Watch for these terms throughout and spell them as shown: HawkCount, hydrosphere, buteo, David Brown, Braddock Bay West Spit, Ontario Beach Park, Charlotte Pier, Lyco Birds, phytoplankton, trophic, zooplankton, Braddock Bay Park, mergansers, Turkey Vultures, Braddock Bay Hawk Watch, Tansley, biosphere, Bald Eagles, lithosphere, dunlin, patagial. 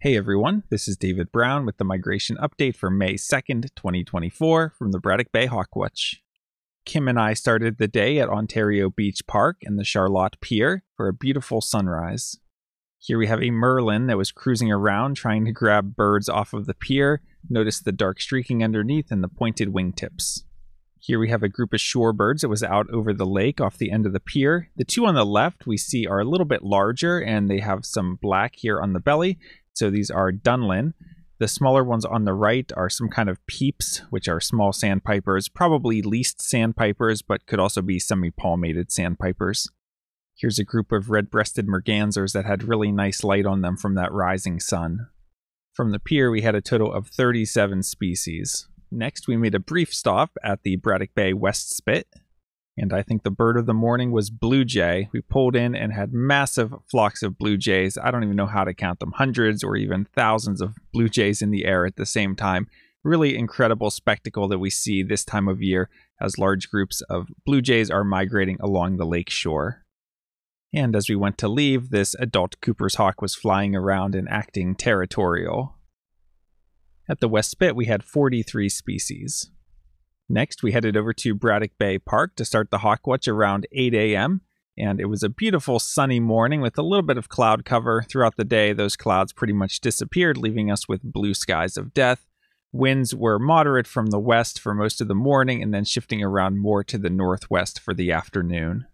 Hey everyone, this is David Brown with the migration update for May 2nd, 2024 from the Braddock Bay Hawk Watch. Kim and I started the day at Ontario Beach Park and the Charlotte Pier for a beautiful sunrise. Here we have a merlin that was cruising around trying to grab birds off of the pier. Notice the dark streaking underneath and the pointed wingtips. Here we have a group of shorebirds that was out over the lake off the end of the pier. The two on the left we see are a little bit larger and they have some black here on the belly. So these are dunlin. The smaller ones on the right are some kind of peeps, which are small sandpipers, probably least sandpipers, but could also be semi-palmated sandpipers. Here's a group of red-breasted mergansers that had really nice light on them from that rising sun. From the pier, we had a total of 37 species. Next, we made a brief stop at the Braddock Bay West Spit, and I think the bird of the morning was blue jay. We pulled in and had massive flocks of blue jays. I don't even know how to count them. Hundreds or even thousands of blue jays in the air at the same time. Really incredible spectacle that we see this time of year as large groups of blue jays are migrating along the lake shore. And as we went to leave, this adult Cooper's hawk was flying around and acting territorial. At the West Spit, we had 43 species. Next, we headed over to Braddock Bay Park to start the Hawk Watch around 8 a.m. And it was a beautiful sunny morning with a little bit of cloud cover. Throughout the day, those clouds pretty much disappeared, leaving us with blue skies of death. Winds were moderate from the west for most of the morning and then shifting around more to the northwest for the afternoon.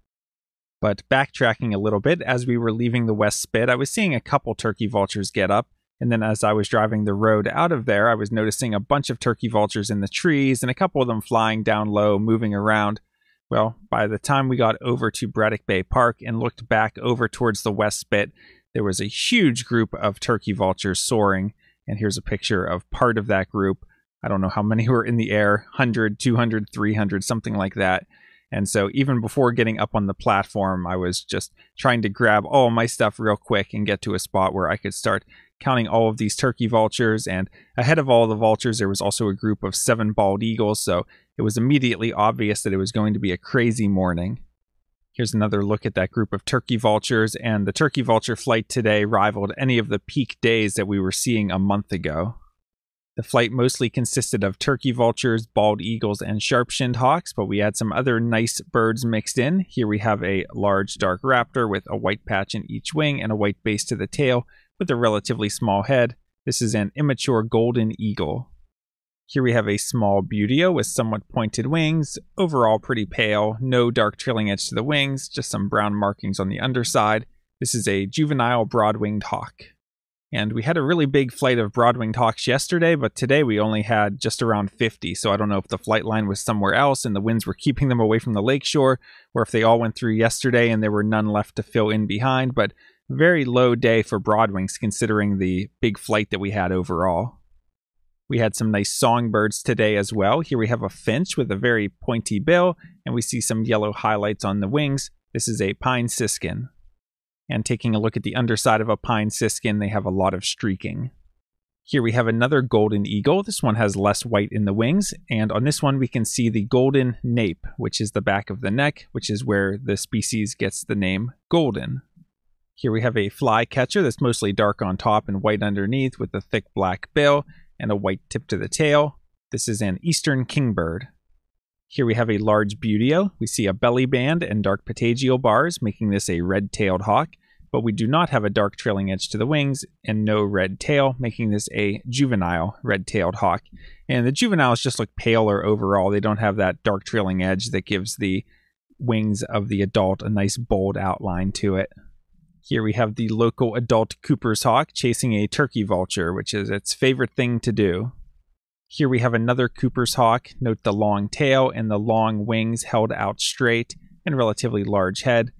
But backtracking a little bit, as we were leaving the West Spit, I was seeing a couple turkey vultures get up. And then as I was driving the road out of there, I was noticing a bunch of turkey vultures in the trees and a couple of them flying down low, moving around. Well, by the time we got over to Braddock Bay Park and looked back over towards the West Spit, there was a huge group of turkey vultures soaring. And here's a picture of part of that group. I don't know how many were in the air, 100, 200, 300, something like that. And so even before getting up on the platform, I was just trying to grab all my stuff real quick and get to a spot where I could start counting all of these turkey vultures. And ahead of all the vultures, there was also a group of 7 bald eagles. So it was immediately obvious that it was going to be a crazy morning. Here's another look at that group of turkey vultures. And the turkey vulture flight today rivaled any of the peak days that we were seeing a month ago. The flight mostly consisted of turkey vultures, bald eagles, and sharp-shinned hawks, but we had some other nice birds mixed in. Here we have a large dark raptor with a white patch in each wing and a white base to the tail with a relatively small head. This is an immature golden eagle. Here we have a small buteo with somewhat pointed wings, overall pretty pale, no dark trailing edge to the wings, just some brown markings on the underside. This is a juvenile broad-winged hawk. And we had a really big flight of broad-winged hawks yesterday, but today we only had just around 50. So I don't know if the flight line was somewhere else and the winds were keeping them away from the lakeshore, or if they all went through yesterday and there were none left to fill in behind. But very low day for broadwings considering the big flight that we had overall. We had some nice songbirds today as well. Here we have a finch with a very pointy bill, and we see some yellow highlights on the wings. This is a pine siskin. And taking a look at the underside of a pine siskin, they have a lot of streaking. Here we have another golden eagle. This one has less white in the wings. And on this one, we can see the golden nape, which is the back of the neck, which is where the species gets the name golden. Here we have a flycatcher that's mostly dark on top and white underneath with a thick black bill and a white tip to the tail. This is an eastern kingbird. Here we have a large buteo. We see a belly band and dark patagial bars, making this a red-tailed hawk, but we do not have a dark trailing edge to the wings and no red tail, making this a juvenile red-tailed hawk. And the juveniles just look paler overall. They don't have that dark trailing edge that gives the wings of the adult a nice bold outline to it. Here we have the local adult Cooper's hawk chasing a turkey vulture, which is its favorite thing to do. Here we have another Cooper's hawk. Note the long tail and the long wings held out straight and relatively large head.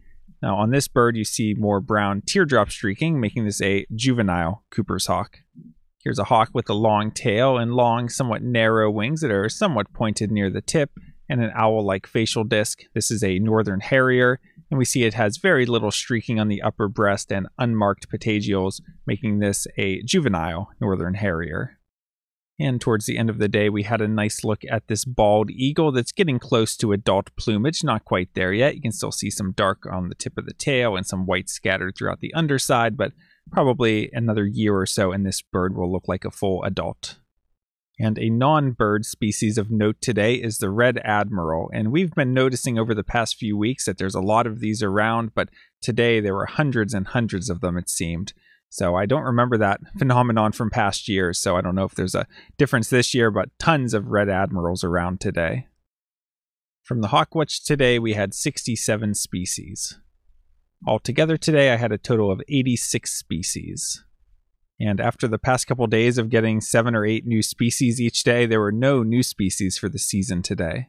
Now on this bird you see more brown teardrop streaking, making this a juvenile Cooper's hawk. Here's a hawk with a long tail and long, somewhat narrow wings that are somewhat pointed near the tip and an owl-like facial disc. This is a northern harrier, and we see it has very little streaking on the upper breast and unmarked patagials, making this a juvenile northern harrier. And towards the end of the day, we had a nice look at this bald eagle that's getting close to adult plumage. Not quite there yet. You can still see some dark on the tip of the tail and some white scattered throughout the underside, but probably another year or so and this bird will look like a full adult. And a non-bird species of note today is the red admiral. And we've been noticing over the past few weeks that there's a lot of these around, but today there were hundreds and hundreds of them, it seemed. So I don't remember that phenomenon from past years, so I don't know if there's a difference this year, but tons of red admirals around today. From the hawkwatch today, we had 67 species. Altogether today, I had a total of 86 species. And after the past couple days of getting 7 or 8 new species each day, there were no new species for the season today.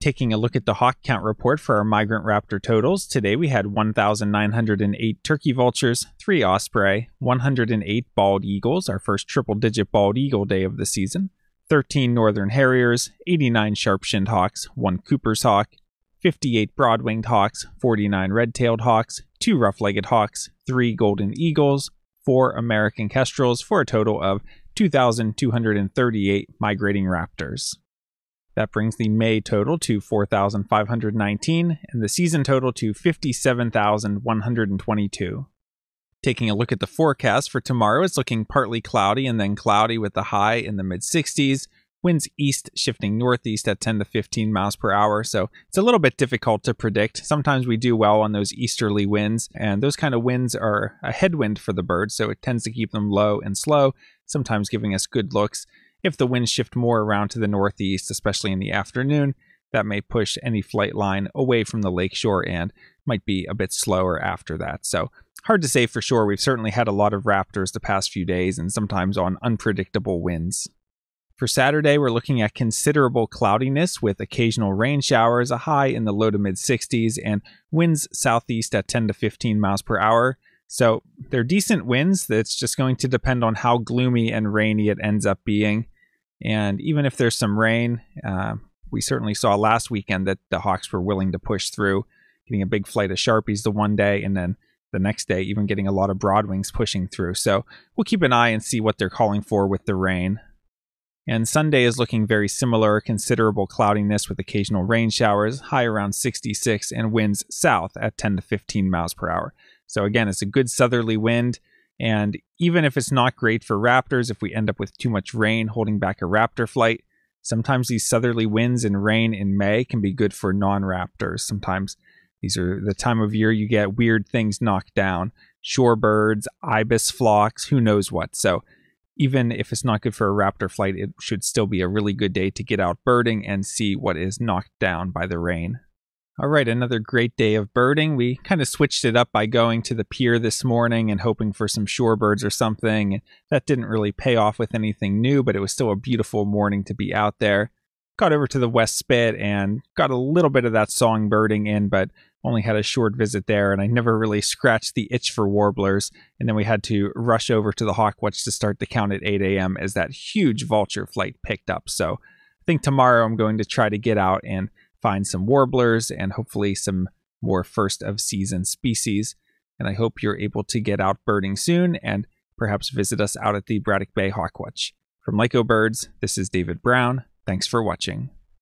Taking a look at the hawk count report for our migrant raptor totals, today we had 1,908 turkey vultures, 3 osprey, 108 bald eagles, our first triple-digit bald eagle day of the season, 13 northern harriers, 89 sharp-shinned hawks, 1 Cooper's hawk, 58 broad-winged hawks, 49 red-tailed hawks, 2 rough-legged hawks, 3 golden eagles, 4 American kestrels, for a total of 2,238 migrating raptors. That brings the May total to 4,519 and the season total to 57,122. Taking a look at the forecast for tomorrow, it's looking partly cloudy and then cloudy with the high in the mid-60s. Winds east shifting northeast at 10 to 15 miles per hour, so it's a little bit difficult to predict. Sometimes we do well on those easterly winds, and those kind of winds are a headwind for the birds, so it tends to keep them low and slow, sometimes giving us good looks. If the winds shift more around to the northeast, especially in the afternoon, that may push any flight line away from the lakeshore and might be a bit slower after that. So hard to say for sure. We've certainly had a lot of raptors the past few days and sometimes on unpredictable winds. For Saturday, we're looking at considerable cloudiness with occasional rain showers, a high in the low to mid 60s, and winds southeast at 10 to 15 miles per hour. So they're decent winds. That's just going to depend on how gloomy and rainy it ends up being. And even if there's some rain, we certainly saw last weekend that the hawks were willing to push through, getting a big flight of sharpies the one day, and then the next day even getting a lot of broadwings pushing through. So we'll keep an eye and see what they're calling for with the rain. And Sunday is looking very similar, considerable cloudiness with occasional rain showers, high around 66, and winds south at 10 to 15 miles per hour. So again, it's a good southerly wind, and even if it's not great for raptors, if we end up with too much rain holding back a raptor flight, sometimes these southerly winds and rain in May can be good for non-raptors. Sometimes these are the time of year you get weird things knocked down, shorebirds, ibis flocks, who knows what. So even if it's not good for a raptor flight, it should still be a really good day to get out birding and see what is knocked down by the rain. All right, another great day of birding. We kind of switched it up by going to the pier this morning and hoping for some shorebirds or something. That didn't really pay off with anything new, but it was still a beautiful morning to be out there. Got over to the West Spit and got a little bit of that songbirding in, but only had a short visit there, and I never really scratched the itch for warblers. And then we had to rush over to the Hawkwatch to start the count at 8 a.m. as that huge vulture flight picked up. So I think tomorrow I'm going to try to get out and find some warblers and hopefully some more first of season species. And I hope you're able to get out birding soon and perhaps visit us out at the Braddock Bay Hawkwatch. From Lyco Birds, this is David Brown. Thanks for watching.